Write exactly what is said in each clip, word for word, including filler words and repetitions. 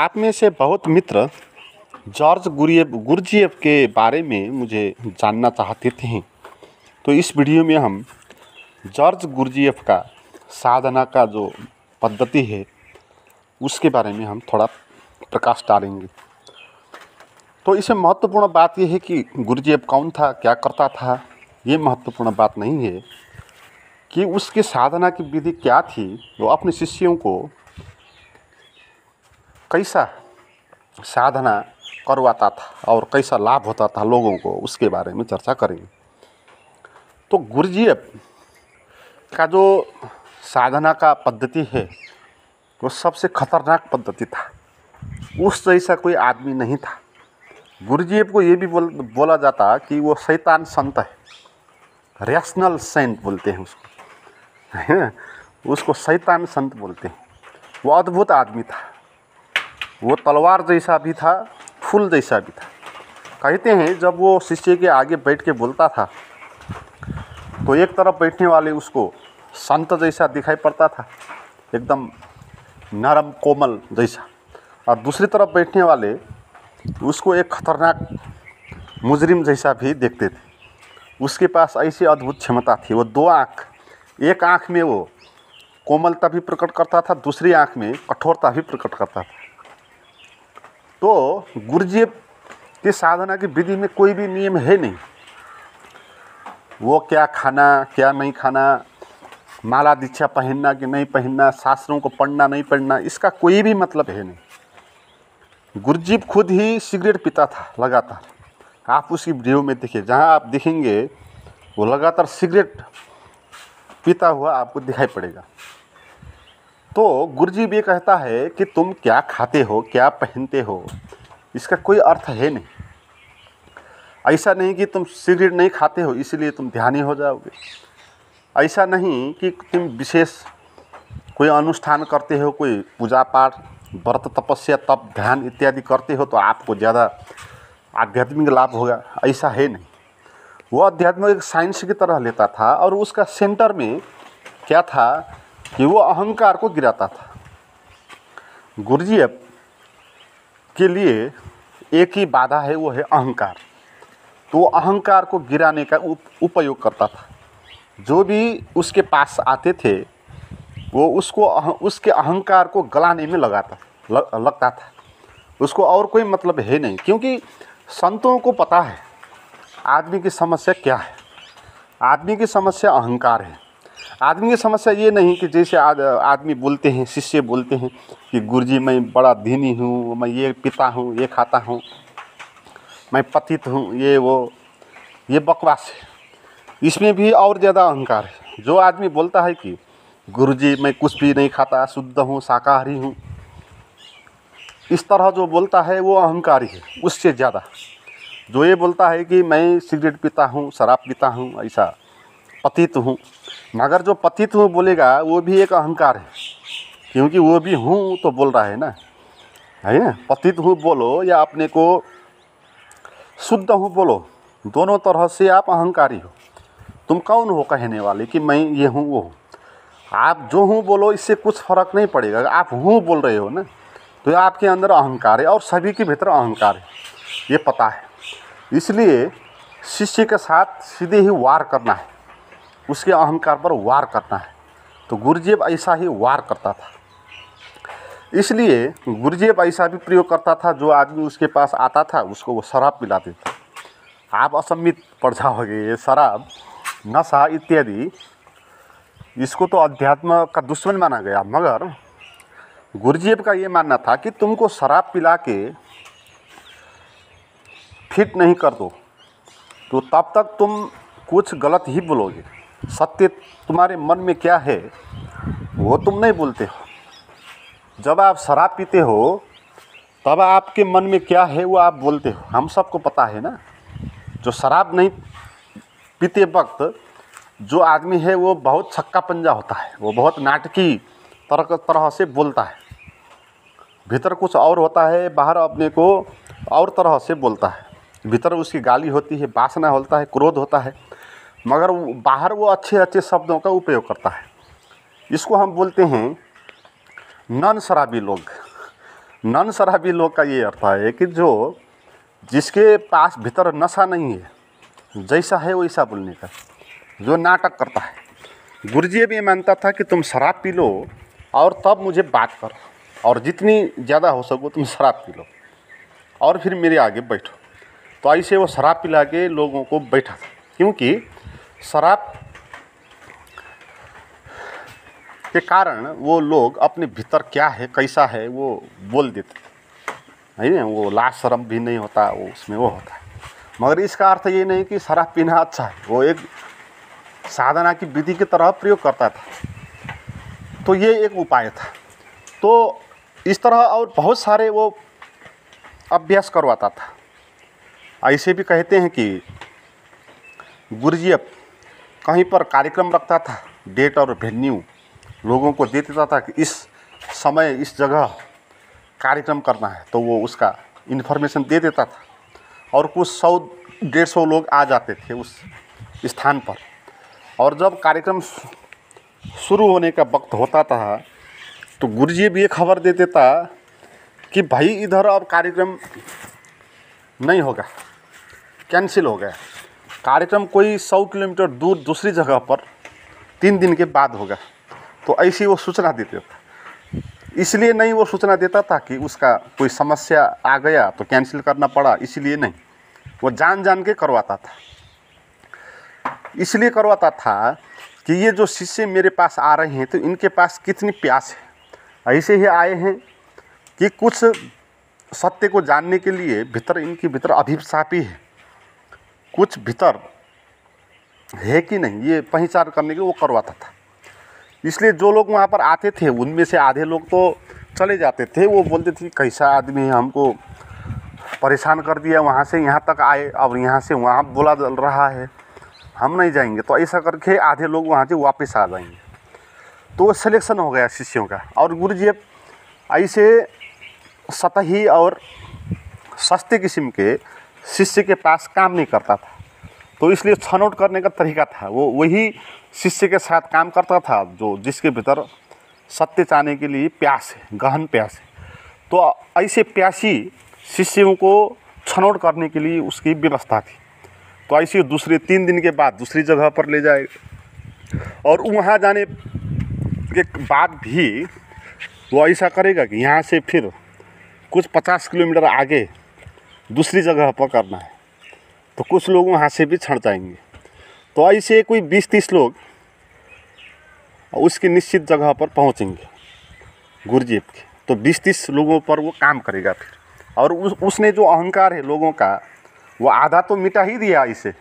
आप में से बहुत मित्र जॉर्ज गुरजिएफ के बारे में मुझे जानना चाहते थे, तो इस वीडियो में हम जॉर्ज गुरजिएफ का साधना का जो पद्धति है उसके बारे में हम थोड़ा प्रकाश डालेंगे। तो इसमें महत्वपूर्ण बात यह है कि गुरजिएफ कौन था, क्या करता था, ये महत्वपूर्ण बात नहीं है कि उसकी साधना की विधि क्या थी। वो अपने शिष्यों को कैसा साधना करवाता था और कैसा लाभ होता था लोगों को, उसके बारे में चर्चा करेंगे। तो गुरजिएफ का जो साधना का पद्धति है वो सबसे खतरनाक पद्धति था, उस जैसा कोई आदमी नहीं था। गुरजिएफ को ये भी बोल, बोला जाता कि वो शैतान संत है, रैशनल सेंट बोलते हैं उसको, है ना, उसको शैतान संत बोलते हैं। वो अद्भुत आदमी था, वो तलवार जैसा भी था, फूल जैसा भी था। कहते हैं जब वो शिष्य के आगे बैठ के बोलता था तो एक तरफ बैठने वाले उसको संत जैसा दिखाई पड़ता था, एकदम नरम कोमल जैसा, और दूसरी तरफ बैठने वाले उसको एक खतरनाक मुजरिम जैसा भी देखते थे। उसके पास ऐसी अद्भुत क्षमता थी, वो दो आँख, एक आँख में वो कोमलता भी प्रकट करता था, दूसरी आँख में कठोरता भी प्रकट करता था। तो गुरजिएफ की साधना की विधि में कोई भी नियम है नहीं। वो क्या खाना क्या नहीं खाना, माला दीक्षा पहनना कि नहीं पहनना, शास्त्रों को पढ़ना नहीं पढ़ना, इसका कोई भी मतलब है नहीं। गुरजिएफ खुद ही सिगरेट पीता था लगातार, आप उसकी वीडियो में देखिए, जहां आप देखेंगे वो लगातार सिगरेट पीता हुआ आपको दिखाई पड़ेगा। तो गुरजिएफ ये कहता है कि तुम क्या खाते हो क्या पहनते हो इसका कोई अर्थ है नहीं। ऐसा नहीं कि तुम सिगरेट नहीं खाते हो इसलिए तुम ध्यानी हो जाओगे, ऐसा नहीं कि तुम विशेष कोई अनुष्ठान करते हो, कोई पूजा पाठ, व्रत तपस्या, तप ध्यान इत्यादि करते हो तो आपको ज़्यादा आध्यात्मिक लाभ होगा, ऐसा है नहीं। वो अध्यात्म एक साइंस की तरह लेता था, और उसका सेंटर में क्या था कि वो अहंकार को गिराता था। गुरजिएफ के लिए एक ही बाधा है, वो है अहंकार। तो वो अहंकार को गिराने का उप, उपयोग करता था। जो भी उसके पास आते थे वो उसको अह, उसके अहंकार को गलाने में लगाता ल, लगता था। उसको और कोई मतलब है नहीं, क्योंकि संतों को पता है आदमी की समस्या क्या है। आदमी की समस्या अहंकार है। आदमी की समस्या ये नहीं कि जैसे आद आदमी बोलते हैं, शिष्य बोलते हैं कि गुरुजी मैं बड़ा धीनी हूँ, मैं ये पीता हूँ, ये खाता हूँ, मैं पतित हूँ, ये वो, ये बकवास है। इसमें भी और ज़्यादा अहंकार है। जो आदमी बोलता है कि गुरुजी मैं कुछ भी नहीं खाता, शुद्ध हूँ, शाकाहारी हूँ, इस तरह जो बोलता है वो अहंकारी है। उससे ज़्यादा जो ये बोलता है कि मैं सिगरेट पीता हूँ, शराब पीता हूँ, ऐसा पतित हूँ, मगर जो पतित हूँ बोलेगा वो भी एक अहंकार है, क्योंकि वो भी हूँ तो बोल रहा है ना, है ना। पतित हूँ बोलो या अपने को शुद्ध हूँ बोलो, दोनों तरह से आप अहंकारी हो। तुम कौन हो कहने वाले कि मैं ये हूँ वो हूँ। आप जो हूँ बोलो, इससे कुछ फर्क नहीं पड़ेगा, आप हूँ बोल रहे हो ना, तो आपके अंदर अहंकार है, और सभी के भीतर अहंकार है, ये पता है। इसलिए शिष्य के साथ सीधे ही वार करना है, उसके अहंकार पर वार करना है। तो गुरजिएफ ऐसा ही वार करता था। इसलिए गुरजिएफ ऐसा भी प्रयोग करता था, जो आदमी उसके पास आता था उसको वो शराब पिला देता। आप असम्मित पड़ जाओगे, ये शराब, नशा इत्यादि, इसको तो अध्यात्म का दुश्मन माना गया, मगर गुरजिएफ का ये मानना था कि तुमको शराब पिला के फिट नहीं कर दो तो तब तक तुम कुछ गलत ही बोलोगे। सत्य तुम्हारे मन में क्या है वो तुम नहीं बोलते हो। जब आप शराब पीते हो तब आपके मन में क्या है वो आप बोलते हो। हम सबको पता है ना, जो शराब नहीं पीते वक्त जो आदमी है वो बहुत छक्का पंजा होता है, वो बहुत नाटकी तरह तरह से बोलता है, भीतर कुछ और होता है, बाहर अपने को और तरह से बोलता है। भीतर उसकी गाली होती है, वासना होता है, क्रोध होता है, मगर बाहर वो अच्छे अच्छे शब्दों का उपयोग करता है। इसको हम बोलते हैं नॉन शराबी लोग, नॉन शराबी लोग का ये अर्थ है कि जो जिसके पास भीतर नशा नहीं है, जैसा है वैसा बोलने का, जो नाटक करता है। गुरुजीएफ ये मानता था कि तुम शराब पी लो और तब मुझे बात करो, और जितनी ज़्यादा हो सको तुम शराब पी लो और फिर मेरे आगे बैठो। तो ऐसे वो शराब पिला के लोगों को बैठा था, क्योंकि शराब के कारण वो लोग अपने भीतर क्या है कैसा है वो बोल देते हैं। वो लाज शर्म भी नहीं होता, वो उसमें वो होता है। मगर इसका अर्थ ये नहीं कि शराब पीना अच्छा है, वो एक साधना की विधि की तरह प्रयोग करता था। तो ये एक उपाय था। तो इस तरह और बहुत सारे वो अभ्यास करवाता था। ऐसे भी कहते हैं कि गुरजिएफ कहीं पर कार्यक्रम रखता था, डेट और वेन्यू लोगों को दे देता था कि इस समय इस जगह कार्यक्रम करना है, तो वो उसका इन्फॉर्मेशन दे देता था और कुछ सौ डेढ़ सौ लोग आ जाते थे उस स्थान पर। और जब कार्यक्रम शुरू होने का वक्त होता था तो गुरुजीएफ ये खबर दे देता कि भाई इधर अब कार्यक्रम नहीं होगा, कैंसिल हो गया। कार्यक्रम कोई सौ किलोमीटर दूर दूसरी जगह पर तीन दिन के बाद होगा। तो ऐसी वो सूचना देते थे। इसलिए नहीं वो सूचना देता था कि उसका कोई समस्या आ गया तो कैंसिल करना पड़ा, इसलिए नहीं। वो जान जान के करवाता था। इसलिए करवाता था कि ये जो शिष्य मेरे पास आ रहे हैं तो इनके पास कितनी प्यास है। ऐसे ही आए हैं कि कुछ सत्य को जानने के लिए भीतर इनके भीतर अभिप्सा भी है, कुछ भीतर है कि नहीं ये पहचान करने के वो करवाता था। इसलिए जो लोग वहाँ पर आते थे उनमें से आधे लोग तो चले जाते थे। वो बोलते थे कैसा आदमी है, हमको परेशान कर दिया, वहाँ से यहाँ तक आए और यहाँ से वहाँ बोला चल रहा है, हम नहीं जाएंगे। तो ऐसा करके आधे लोग वहाँ से वापस आ जाएंगे। तो वो सिलेक्शन हो गया शिष्यों का। और गुरुजीएफ ऐसे सतही और सस्ते किस्म के शिष्य के पास काम नहीं करता था। तो इसलिए छनौट करने का तरीका था, वो वही शिष्य के साथ काम करता था जो जिसके भीतर सत्य चाहने के लिए प्यास है, गहन प्यास है। तो ऐसे प्यासी शिष्यों को छनौट करने के लिए उसकी व्यवस्था थी। तो ऐसे दूसरे तीन दिन के बाद दूसरी जगह पर ले जाए, और वहाँ जाने के बाद भी वो ऐसा करेगा कि यहाँ से फिर कुछ पचास किलोमीटर आगे दूसरी जगह पर करना है, तो कुछ लोग वहाँ से भी छंट जाएंगे। तो ऐसे कोई बीस तीस लोग उसकी निश्चित जगह पर पहुँचेंगे गुरुजीएफ के। तो बीस तीस लोगों पर वो काम करेगा फिर। और उस उसने जो अहंकार है लोगों का वो आधा तो मिटा ही दिया इसे।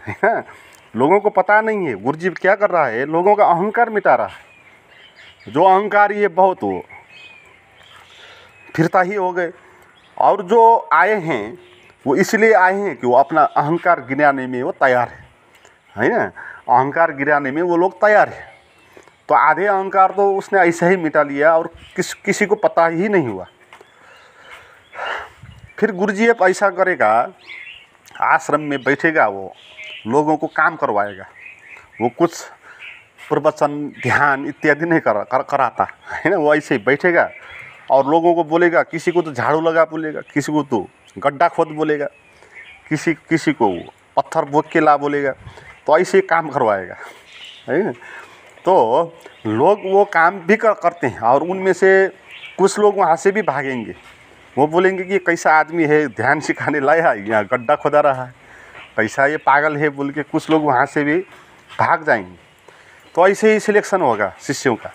लोगों को पता नहीं है गुरुजीएफ क्या कर रहा है, लोगों का अहंकार मिटा रहा है। जो अहंकार ये बहुत वो फिरता ही हो गए। और जो आए हैं वो इसलिए आए हैं कि वो अपना अहंकार गिराने में वो तैयार है, है ना। अहंकार गिराने में वो लोग तैयार है। तो आधे अहंकार तो उसने ऐसे ही मिटा लिया और किस किसी को पता ही नहीं हुआ। फिर गुरुजीएफ ऐसा करेगा, आश्रम में बैठेगा, वो लोगों को काम करवाएगा। वो कुछ प्रवचन ध्यान इत्यादि नहीं कर, कर कराता है ना। वो ऐसे ही बैठेगा और लोगों को बोलेगा, किसी को तो झाड़ू लगा बोलेगा, किसी को तो गड्ढा खोद बोलेगा, किसी किसी को पत्थर बोक के ला बोलेगा। तो ऐसे काम करवाएगा, है ना। तो लोग वो काम भी कर, करते हैं। और उनमें से कुछ लोग वहाँ से भी भागेंगे। वो बोलेंगे कि कैसा आदमी है, ध्यान सिखाने लाया, यहाँ गड्ढा खोदा रहा है, कैसा ये पागल है बोल के कुछ लोग वहाँ से भी भाग जाएंगे। तो ऐसे ही सिलेक्शन होगा शिष्यों का।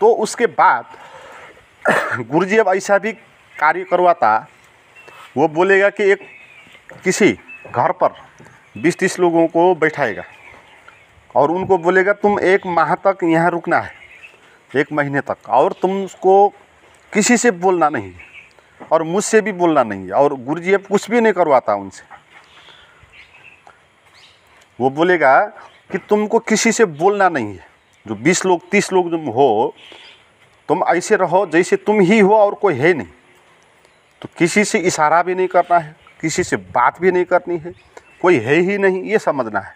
तो उसके बाद गुरुजीएफ ऐसा भी कार्य करवाता। वो बोलेगा कि एक किसी घर पर बीस तीस लोगों को बैठाएगा और उनको बोलेगा तुम एक माह तक यहाँ रुकना है, एक महीने तक, और तुमको किसी से बोलना नहीं है और मुझसे भी बोलना नहीं है। और गुरुजीएफ कुछ भी नहीं करवाता उनसे। वो बोलेगा कि तुमको किसी से बोलना नहीं है, जो बीस लोग तीस लोग तुम हो, तुम ऐसे रहो जैसे तुम ही हो और कोई है नहीं। तो किसी से इशारा भी नहीं करना है, किसी से बात भी नहीं करनी है, कोई है ही नहीं ये समझना है।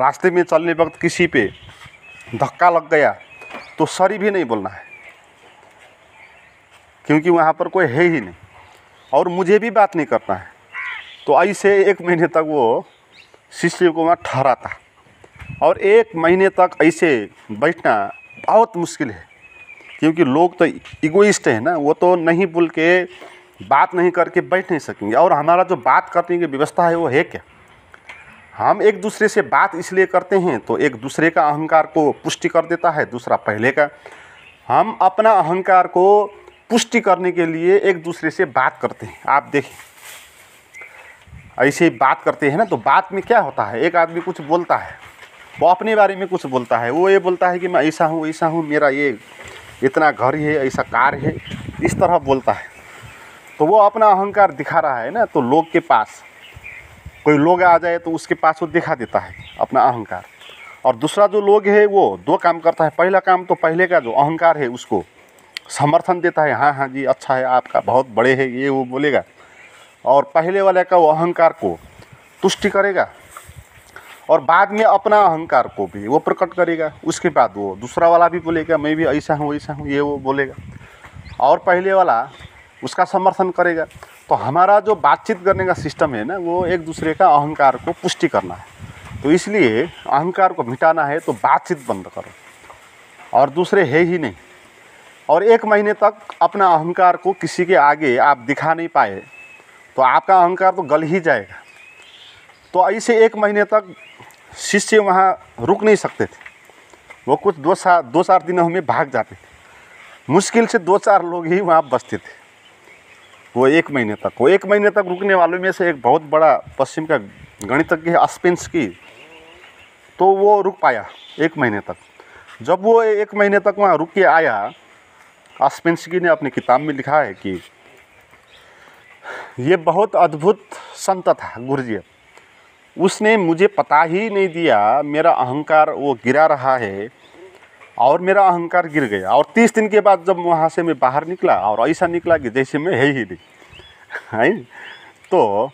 रास्ते में चलने वक्त किसी पे धक्का लग गया तो सॉरी भी नहीं बोलना है। क्योंकि वहाँ पर कोई है ही नहीं और मुझे भी बात नहीं करना है। तो ऐसे एक महीने तक वो शिष्य को वहाँ ठहरा था और एक महीने तक ऐसे बैठना बहुत मुश्किल है, क्योंकि लोग तो इगोइस्ट हैं ना, वो तो नहीं बोल के बात नहीं करके बैठ नहीं सकेंगे। और हमारा जो बात करने की व्यवस्था है वो है क्या, हम एक दूसरे से बात इसलिए करते हैं तो एक दूसरे का अहंकार को पुष्टि कर देता है, दूसरा पहले का। हम अपना अहंकार को पुष्टि करने के लिए एक दूसरे से बात करते हैं। आप देखें ऐसे बात करते हैं ना, तो बात में क्या होता है, एक आदमी कुछ बोलता है, वो अपने बारे में कुछ बोलता है, वो ये बोलता है कि मैं ऐसा हूँ ऐसा हूँ, मेरा ये इतना घर है, ऐसा कार है, इस तरह बोलता है। तो वो अपना अहंकार दिखा रहा है ना, तो लोग के पास कोई लोग आ जाए तो उसके पास वो दिखा देता है अपना अहंकार। और दूसरा जो लोग है वो दो काम करता है, पहला काम तो पहले का जो अहंकार है उसको समर्थन देता है, हाँ हाँ जी अच्छा है आपका, बहुत बड़े है ये वो बोलेगा, और पहले वाले का वो अहंकार को तुष्टि करेगा और बाद में अपना अहंकार को भी वो प्रकट करेगा। उसके बाद वो दूसरा वाला भी बोलेगा मैं भी ऐसा हूँ ऐसा हूँ ये वो बोलेगा, और पहले वाला उसका समर्थन करेगा। तो हमारा जो बातचीत करने का सिस्टम है ना, वो एक दूसरे का अहंकार को पुष्टि करना है। तो इसलिए अहंकार को मिटाना है तो बातचीत बंद करो, और दूसरे है ही नहीं। और एक महीने तक अपना अहंकार को किसी के आगे आप दिखा नहीं पाए तो आपका अहंकार तो गल ही जाएगा। तो ऐसे एक महीने तक शिष्य वहाँ रुक नहीं सकते थे, वो कुछ दो चार दो चार दिनों में भाग जाते थे, मुश्किल से दो चार लोग ही वहाँ बसते थे वो एक महीने तक। वो एक महीने तक रुकने वालों में से एक बहुत बड़ा पश्चिम का गणितज्ञ है आस्पेंस्की, तो वो रुक पाया एक महीने तक। जब वो एक महीने तक वहाँ रुक के आया, आस्पेंस्की ने अपनी किताब में लिखा है कि ये बहुत अद्भुत संत था गुरजिएफ, उसने मुझे पता ही नहीं दिया मेरा अहंकार वो गिरा रहा है, और मेरा अहंकार गिर गया। और तीस दिन के बाद जब वहाँ से मैं बाहर निकला और ऐसा निकला कि जैसे मैं है ही नहीं है। तो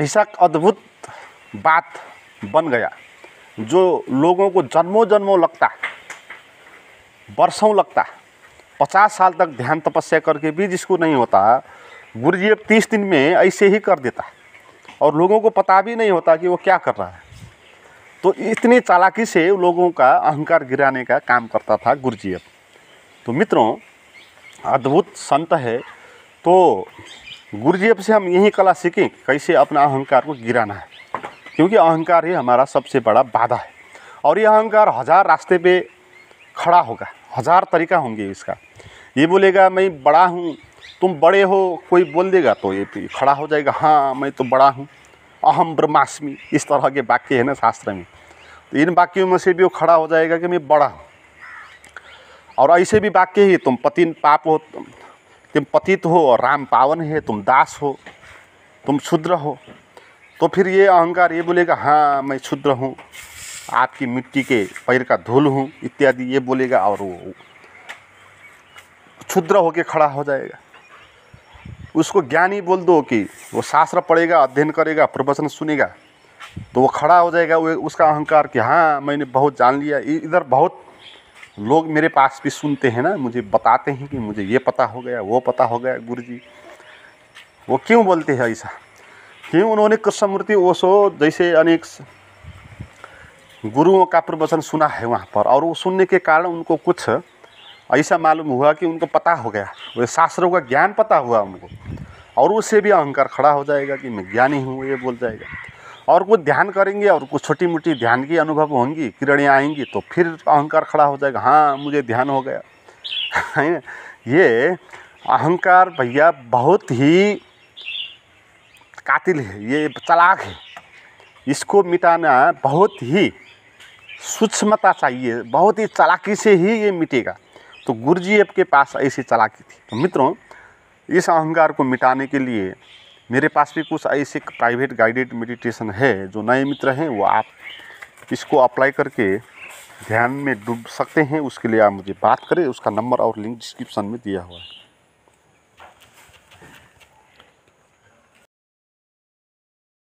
ऐसा अद्भुत बात बन गया जो लोगों को जन्मों जन्मों लगता, बरसों लगता, पचास साल तक ध्यान तपस्या करके भी जिसको नहीं होता, गुरजिएफ तीस दिन में ऐसे ही कर देता और लोगों को पता भी नहीं होता कि वो क्या कर रहा है। तो इतनी चालाकी से लोगों का अहंकार गिराने का काम करता था गुरजिएफ। तो मित्रों, अद्भुत संत है। तो गुरजिएफ से हम यही कला सीखें कैसे अपना अहंकार को गिराना है, क्योंकि अहंकार ही हमारा सबसे बड़ा बाधा है। और ये अहंकार हज़ार रास्ते पे खड़ा होगा, हज़ार तरीका होंगे इसका। ये बोलेगा मैं बड़ा हूँ, तुम बड़े हो, कोई बोल देगा तो ये खड़ा हो जाएगा, हाँ मैं तो बड़ा हूँ, अहम ब्रह्मास्मि, इस तरह के वाक्य है ना शास्त्र में। तो इन वाक्यों में से भी वो खड़ा हो जाएगा कि मैं बड़ा हूँ। और ऐसे भी वाक्य है, तुम पतिन पाप हो, तुम पतित हो और राम पावन है, तुम दास हो, तुम शूद्र हो। तो फिर ये अहंकार ये बोलेगा हाँ मैं शूद्र हूँ, आपकी मिट्टी के पैर का धूल हूँ इत्यादि ये बोलेगा, और वो शूद्र होके खड़ा हो जाएगा। उसको ज्ञानी बोल दो कि वो शास्त्र पढ़ेगा, अध्ययन करेगा, प्रवचन सुनेगा, तो वो खड़ा हो जाएगा वो उसका अहंकार कि हाँ मैंने बहुत जान लिया, इधर बहुत लोग मेरे पास भी सुनते हैं ना, मुझे बताते हैं कि मुझे ये पता हो गया वो पता हो गया गुरुजी। वो क्यों बोलते हैं ऐसा, क्यों? उन्होंने कृष्णमूर्ति ओशो जैसे अनेक गुरुओं का प्रवचन सुना है वहाँ पर, और वो सुनने के कारण उनको कुछ ऐसा मालूम हुआ कि उनको पता हो गया, वो शास्त्रों का ज्ञान पता हुआ उनको, और उससे भी अहंकार खड़ा हो जाएगा कि मैं ज्ञानी हूँ ये बोल जाएगा। और कुछ ध्यान करेंगे और कुछ छोटी मोटी ध्यान की अनुभव होंगी, किरणें आएंगी, तो फिर अहंकार खड़ा हो जाएगा, हाँ मुझे ध्यान हो गया है। ये अहंकार भैया बहुत ही कातिल है, ये चालाक है, इसको मिटाना बहुत ही सूक्ष्मता चाहिए, बहुत ही चालाकी से ही ये मिटेगा। तो गुरजिएफ के पास ऐसी चालाकी थी। तो मित्रों, इस अहंकार को मिटाने के लिए मेरे पास भी कुछ ऐसे प्राइवेट गाइडेड मेडिटेशन है, जो नए मित्र हैं वो आप इसको अप्लाई करके ध्यान में डूब सकते हैं। उसके लिए आप मुझे बात करें, उसका नंबर और लिंक डिस्क्रिप्शन में दिया हुआ है।